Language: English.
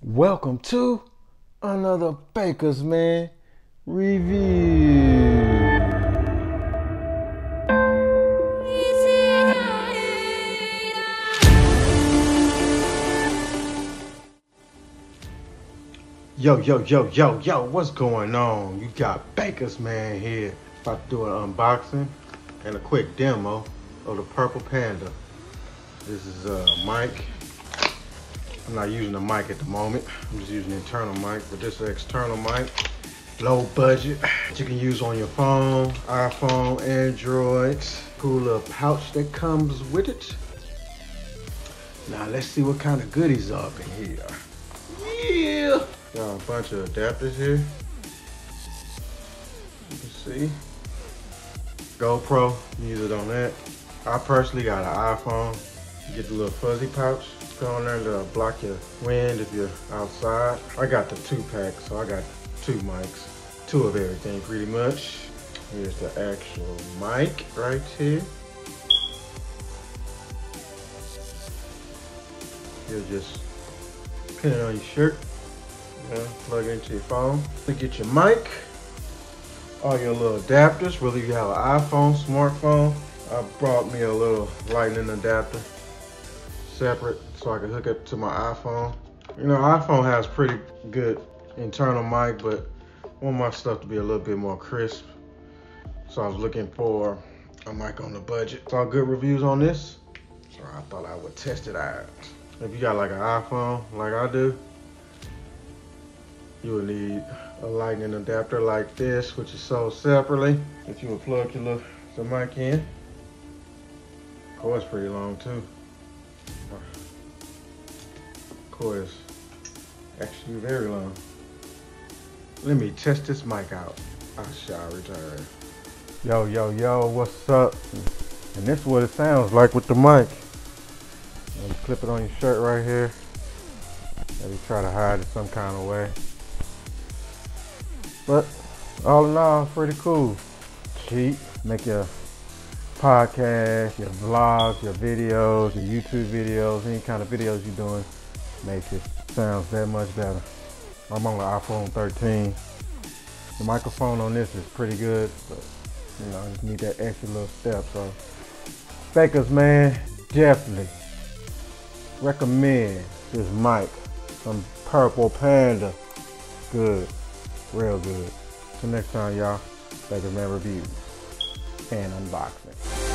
Welcome to another Baker's Man review. Yo, what's going on? You got Baker's Man here. About to do an unboxing and a quick demo of the Purple Panda. This is a mic. I'm not using a mic at the moment. I'm just using an internal mic, but this is an external mic. Low budget that you can use on your phone, iPhone, Android. Cool little pouch that comes with it. Now let's see what kind of goodies are up in here. Yeah! Got a bunch of adapters here. You can see. GoPro, use it on that. I personally got an iPhone. You get the little fuzzy pouch. Put on there to block your wind if you're outside. I got the 2-pack, so I got 2 mics. 2 of everything, pretty much. Here's the actual mic right here. You'll just pin it on your shirt. Yeah, plug it into your phone. To get your mic, all your little adapters. Whether you have an iPhone, smartphone, I brought me a little lightning adapter, separate, so I can hook it to my iPhone. You know, iPhone has pretty good internal mic, but I want my stuff to be a little bit more crisp. So I was looking for a mic on the budget. Saw good reviews on this, so I thought I would test it out. If you got like an iPhone, like I do, you will need a lightning adapter like this, which is sold separately. If you would plug your little mic in. Cord's pretty long too. Cord is actually very long. Let me test this mic out. I shall return. Yo, what's up? And this is what it sounds like with the mic. You clip it on your shirt right here. Maybe try to hide it some kind of way. But all in all, pretty cool. Cheap. Make your podcast, your vlogs, your videos, your YouTube videos, any kind of videos you're doing, make it sounds that much better. I'm on the iPhone 13. The microphone on this is pretty good, but you know, I just need that extra little step. So Baker's Man, definitely recommend this mic from Purple Panda. Good, real good. Till next time, y'all. Baker's Man reviews and unboxing.